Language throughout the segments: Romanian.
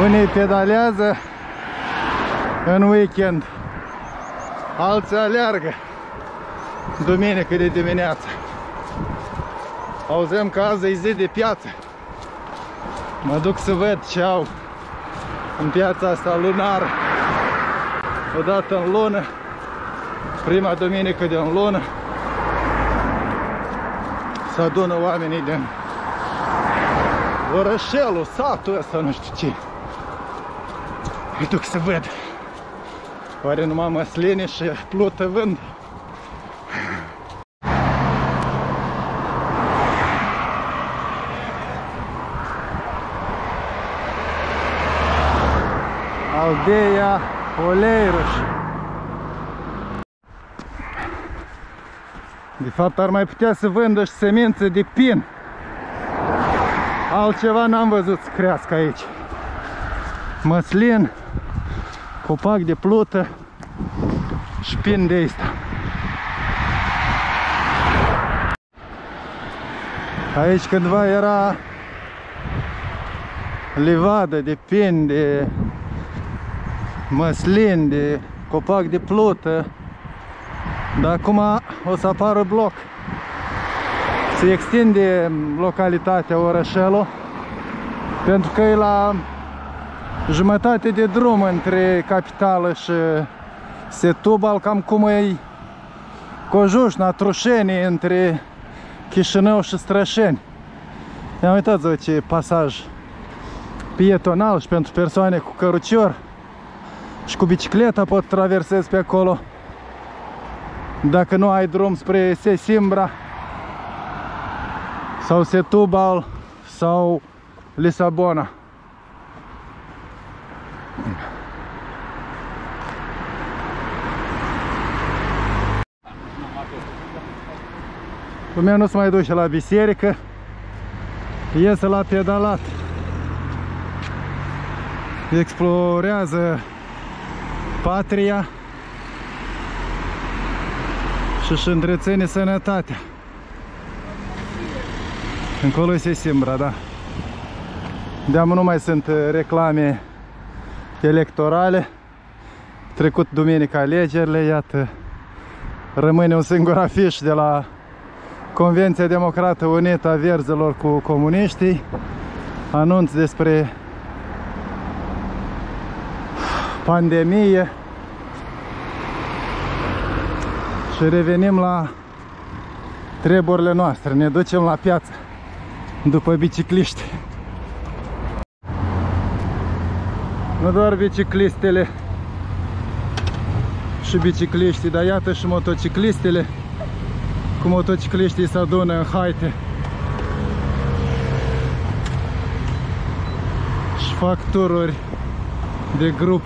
Unii pedalează în weekend, alții aleargă duminică de dimineață. Auzim că azi e zi de piață. Mă duc să văd ce au în piața asta lunară. Odată în lună, prima duminică din lună, se adună oamenii din orășelul, satul ăsta, nu știu ce. Mă duc să văd. Oare numai măsline și plută vând? Aldeia Oleiros. De fapt ar mai putea să vândă și semințe de pin. Altceva n-am văzut să crească aici. Măslin, copac de plută și pin de asta. Aici cândva era livadă de pin, de măslin, de copac de plută, dar acum o să apară bloc. Se extinde localitatea, orășelul, pentru că e la jumătate de drum între capitală și Setubal, cam cum e Cojusna, Trusenii, între Chișinău și Strășeni. Ia uitați-vă ce pasaj pietonal și pentru persoane cu cărucior și cu bicicleta pot traversezi pe acolo. Dacă nu ai drum spre Sesimbra sau Setubal sau Lisabona. Lumea nu se mai duce la biserică, iese la pedalat, explorează patria și își întreține sănătatea. Încolo e Sesimbra, da. De-amă nu mai sunt reclame electorale. Trecut duminică alegerile, iată, rămâne un singur afiș de la Convenția Democrată unită a verzilor cu comuniștii. Anunț despre pandemie. Și revenim la treburile noastre. Ne ducem la piață după bicicliști. Nu doar biciclistele și bicicliștii, dar iată și motociclistele. Cu motocicliștii se adună în haite și fac tururi de grup.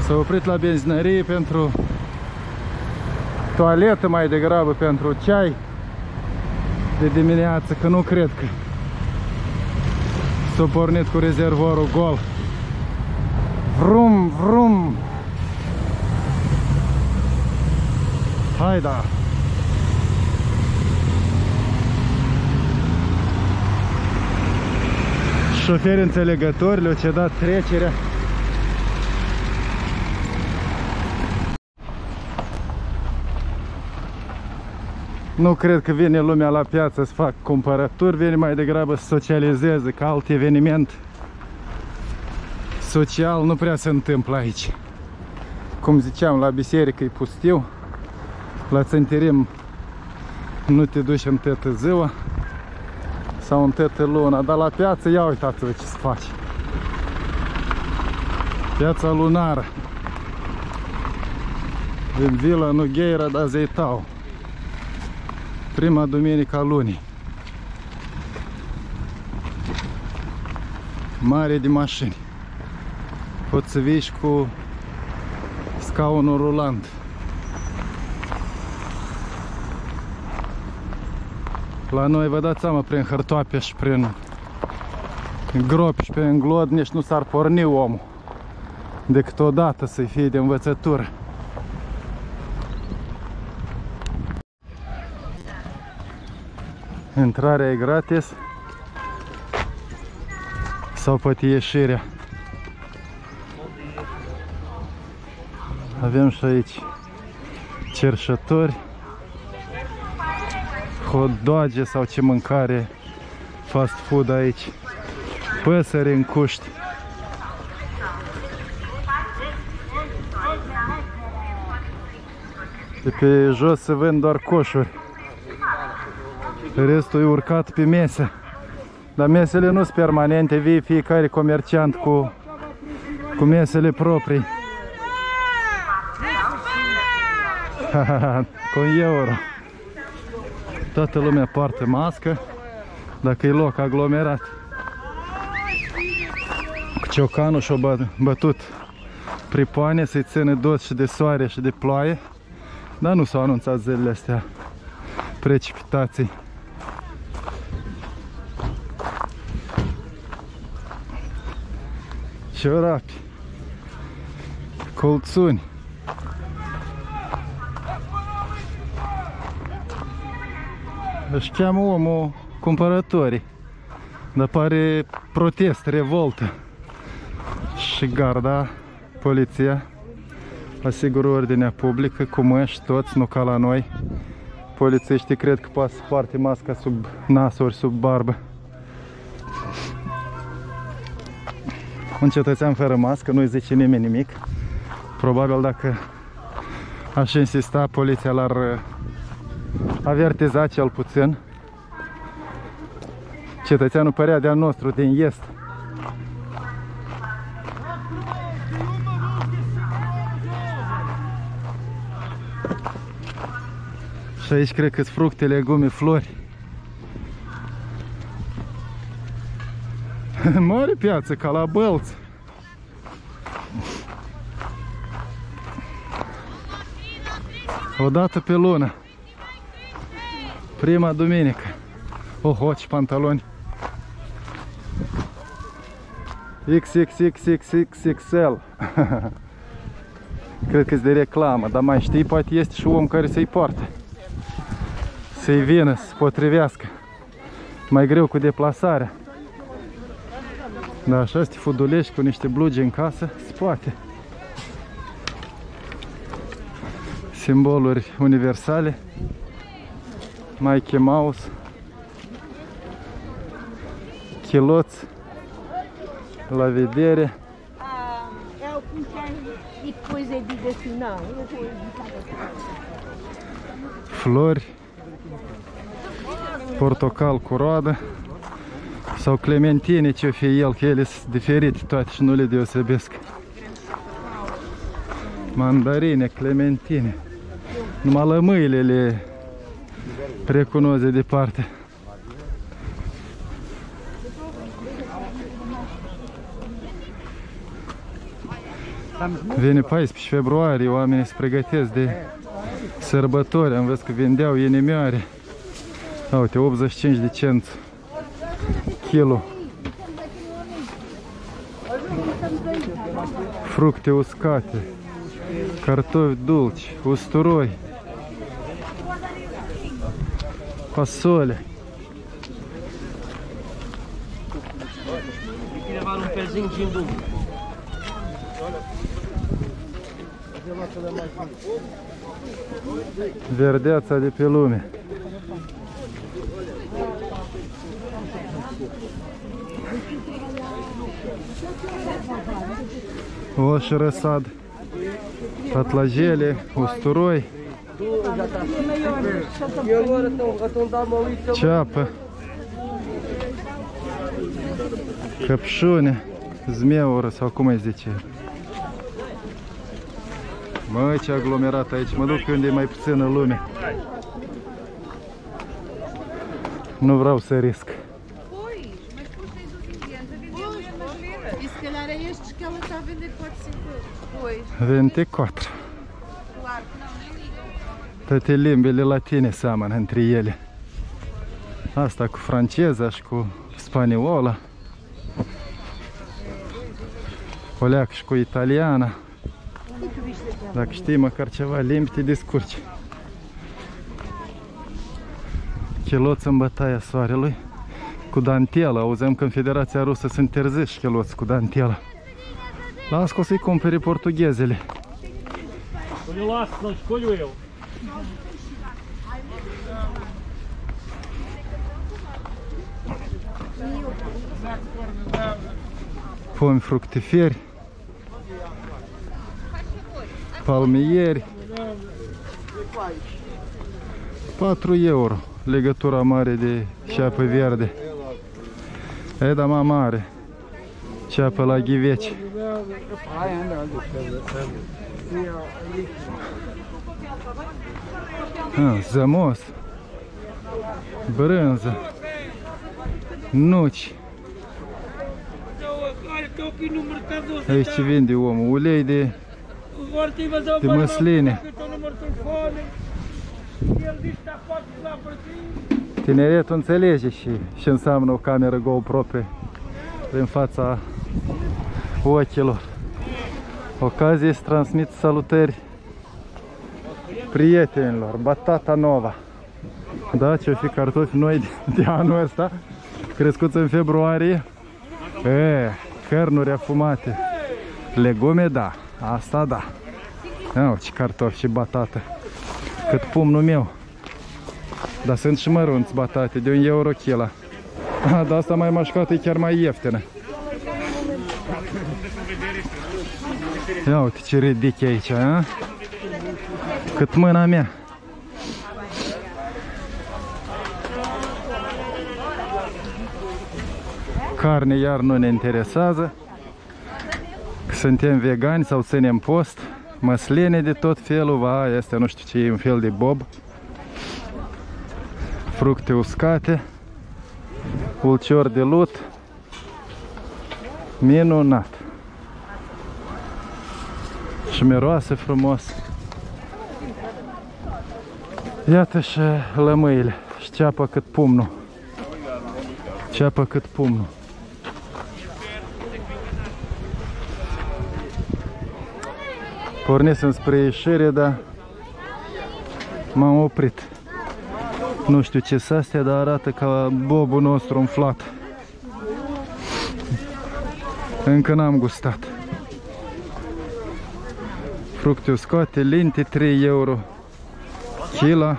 S-a oprit la benzinărie pentru toaletă, mai degrabă pentru ceai de dimineață, că nu cred că s-a pornit cu rezervorul gol. Vrum, vrum! Hai da! Șoferi înțelegători, le-au cedat trecerea. Nu cred că vine lumea la piață să fac cumpărături, vine mai degrabă să socializeze, că alt eveniment social nu prea se întâmplă aici. Cum ziceam, la biserică e pustiu, la țântirim nu te duci în toată ziua sau în toată luna, dar la piață, ia uitați-vă ce se face. Piața lunară din Vila Nugheira, da, Zetau. Prima duminică a lunii. Mare de mașini. Poți să vii și cu scaunul rulant. La noi, vă dați seama, prin hârtoape și prin gropi și prin glod nici nu s-ar porni omul. Decât odată să-i fie de învățătură. Intrarea e gratis. sau poate ieșirea. Avem și aici cerșători, hot-doge sau ce mâncare fast food aici, păsări în cuști. De pe jos se vând doar coșuri, restul e urcat pe mese. Dar mesele nu sunt permanente, vii fiecare comerciant cu mesele proprii. Cu un euro. Toată lumea poartă mască, dacă e loc aglomerat. Cu ciocanul și-o bătut pripoane să-i țină dos și de soare și de ploaie. Dar nu s-au anunțat zilele astea precipitații. Ciorapi, colțuni. Își cheamă omul cumpărătorii, dar pare protest, revoltă. Și garda, poliția, asigură ordinea publică cu măști, toți, nu ca la noi. Polițiștii cred că poate să poarte masca sub nas ori sub barbă. Un cetățean fără mască nu-i zice nimeni nimic. Probabil dacă aș insista, poliția l-ar avertiza cel puțin. Cetățeanul părea de-al nostru, din Est. Și aici cred că-s fructe, legume, flori. Mare piață, ca la Bălți. O dată pe lună. Prima duminică. Oho, ce pantaloni. XXXXXL. Cred că-s de reclamă, dar mai știi, poate este și om care să-i poarte. Să-i vină, să se potrivească. Mai greu cu deplasarea. Da, așa, să te fudulești cu niște blugi în casă, se poate. Simboluri universale. Mickey Mouse. Chiloț. La vedere. Flori. Portocal cu roadă. Sau clementine, ce-o fi el, că ele sunt diferite toate și nu le deosebesc. Mandarine, clementine. Numai lămâile le recunosc de departe. Vine 14 februarie, oamenii se pregătesc de sărbători. Am văzut că vindeau inimioare. Uite, 85 de cenți. Kilo. Fructe uscate, cartofi dulci, usturoi, fasole. Verdeața de pe lume. Oș răsad, patlajele, usturoi, ceapă, căpșune, zmeură sau cum îi zice. Măi, ce aglomerat aici, mă duc unde e mai puțină lume. Nu vreau să risc. Ventecotr. Toate limbile latine seamănă între ele. Asta cu franceza și cu spaniola. Oleac și cu italiana. Dacă știi măcar ceva limbi, te descurci. Chiloț în bătaia soarelui. cu dantiela. Auzeam că în Federația Rusă sunt terzești că luați cu dantiela. Las că o să-i cumpere portughezele. Pomi fructiferi, palmieri, 4 euro, legătura mare de ceapă verde. E, da, mai mare, ceapă la ghiveci. Zămos, brânză, nuci. Aici ce vinde omul, ulei de măsline. Tineretul înțelege și ce înseamnă o cameră GoPro în fața ochilor. Ocazia să transmit salutări prietenilor, batata nova. Da, ce-o fi cartofi noi de anul ăsta, crescuți în februarie. E, cărnuri afumate, legume, da, asta da. Au, ce cartofi și batată, cât pumnul meu. Dar sunt și mărunți batate, de 1 euro kila. Dar asta mai mașcată e chiar mai ieftină. Ia uite ce ridic e aici, a? Cât mâna mea. Carne iar nu ne interesează, că suntem vegani sau ținem post. Măsline de tot felul, va, este nu știu ce e, un fel de bob. Fructe uscate, ulcior de lut. Minunat. Și miroase frumos. Iată și lămâile, și ceapă cât pumnul. Ceapă cât pumnul. Pornisem spre ieșire, dar m-am oprit. Nu știu ce sunt astea, dar arată ca bobul nostru umflat. Încă n-am gustat. Fructe uscate, linte, 3 euro kila.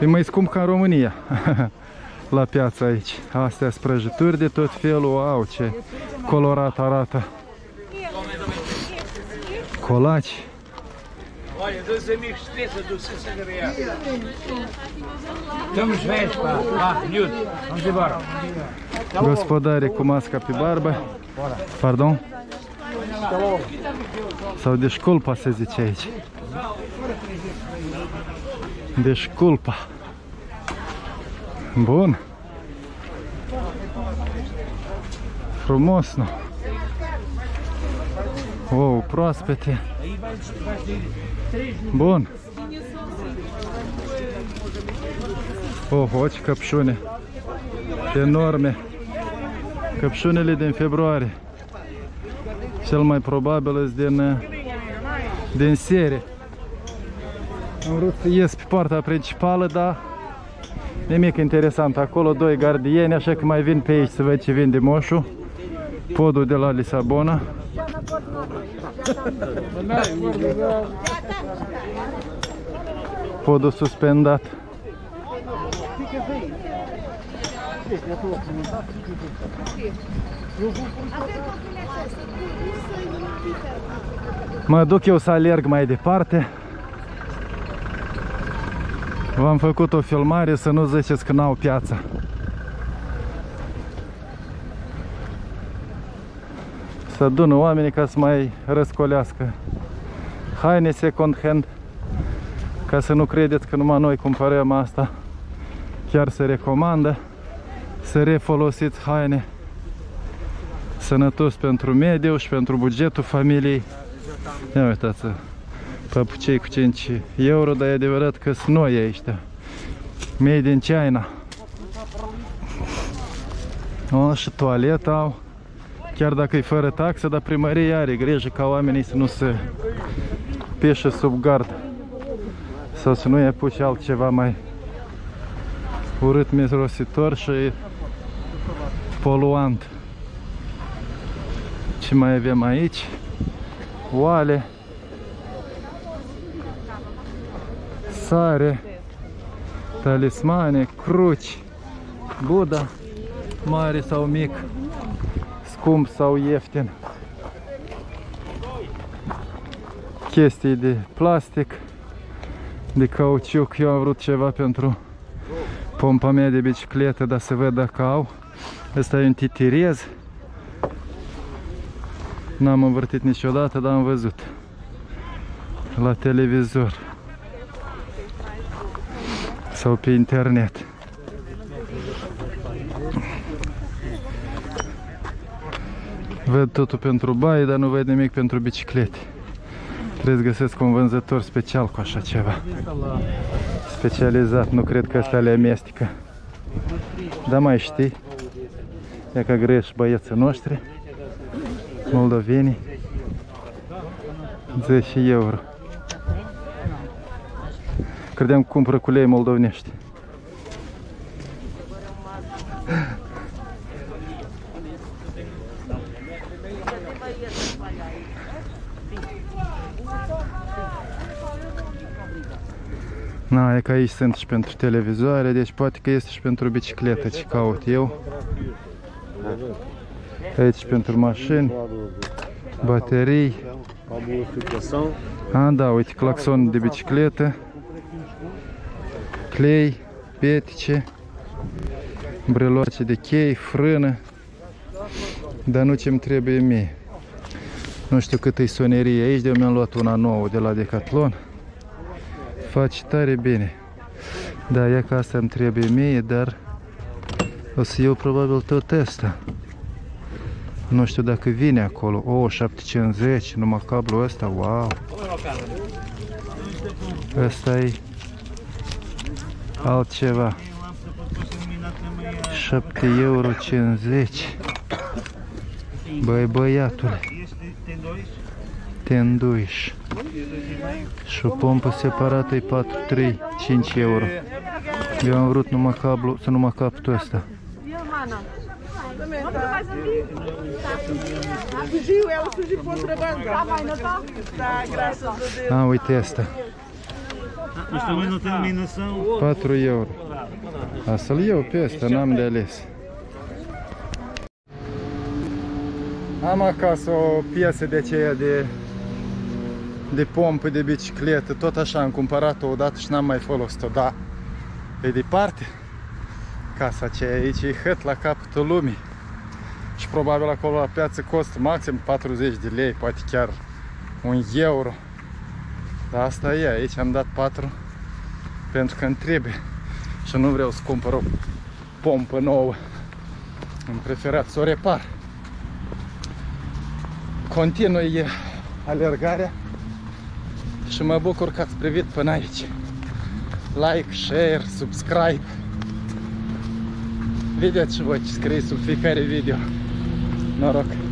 E mai scump ca în România. La piața aici. Astea sprăjituri de tot felul. Au, ce colorat arată. Colaci. Gospodare cu masca pe barbă. Pardon? Sau de șculpa se zice aici. De șculpa. Bun. Frumos, nu? Wow, proaspete. Bun. Oho, ce căpșune enorme. Căpșunele din februarie. Cel mai probabil sunt din serie. Am vrut să ies pe partea principală, dar nimic interesant acolo, 2 gardieni, așa că mai vin pe aici să văd ce vinde moșul. Podul de la Lisabona. Podul suspendat. Mă duc eu să alerg mai departe. V-am făcut o filmare, să nu ziceți că n-au piața. Să adună oamenii ca să mai răscolească haine second hand, ca să nu credeți că numai noi cumpărăm asta. Chiar se recomandă să refolosiți haine. Sănătos pentru mediu și pentru bugetul familiei. Ia uitați, papucei cu 5 euro, dar e adevărat că sunt noi aici. Made in China. O, și toaletă au. Chiar dacă e fără taxă, dar primăria are grijă ca oamenii să nu se peșe sub gard. Sau să nu-i apuce altceva mai urât, mirositor și poluant. Ce mai avem aici? Oale, sare, talismane, cruci, Buddha, mare sau mic, scump sau ieftin, chestii de plastic, de cauciuc. Eu am vrut ceva pentru pompa mea de bicicletă, dar se văd dacă au. Asta e un titirez. N-am învârtit niciodată, dar am văzut la televizor sau pe internet. Văd totul pentru baie, dar nu văd nimic pentru biciclete. Trebuie să găsesc un vânzător special cu așa ceva. Specializat, nu cred că asta le amestecă. Dar mai știi, e că grești băieții noștri, moldovenii, 10 euro. Credeam că cumpără cu lei moldovenești. Na, e că aici sunt și pentru televizoare, deci poate că este și pentru bicicletă ce caut eu. Aici pentru mașini, baterii. A, da, uite, claxon de bicicletă, clei, petice, breloace de chei, frână, dar nu ce-mi trebuie mie. Nu știu cât e sonerie aici, de-o mi-am luat una nouă de la Decathlon. Faci tare bine. Da, ia că asta îmi trebuie mie, dar o să iau probabil tot asta. Nu știu dacă vine acolo. O, 7,50, numai cablul ăsta, wow! Ăsta e altceva. 7,50 €. Băi, băiatule! Te înduiși. Și o pompă separată e 4,3-5 €. Eu am vrut numai cablu, să numai capul ăsta. A, uite asta. 4 €. A, să-l iau pe asta, n-am de ales. Am acasă o piesă de aceea de pompă de bicicletă, tot așa am cumpărat-o odată și n-am mai folosit-o, dar pe departe, casa aceea aici e hât la capătul lumii și probabil acolo la piață costă maxim 40 de lei, poate chiar 1 €, dar asta e, aici am dat 4 pentru că îmi trebuie și nu vreau să cumpăr o pompă nouă, am preferat să o repar. Continui alergarea și mă bucur că ați privit până aici. Like, share, subscribe. Vedeți și voi ce scrie sub fiecare video. Noroc!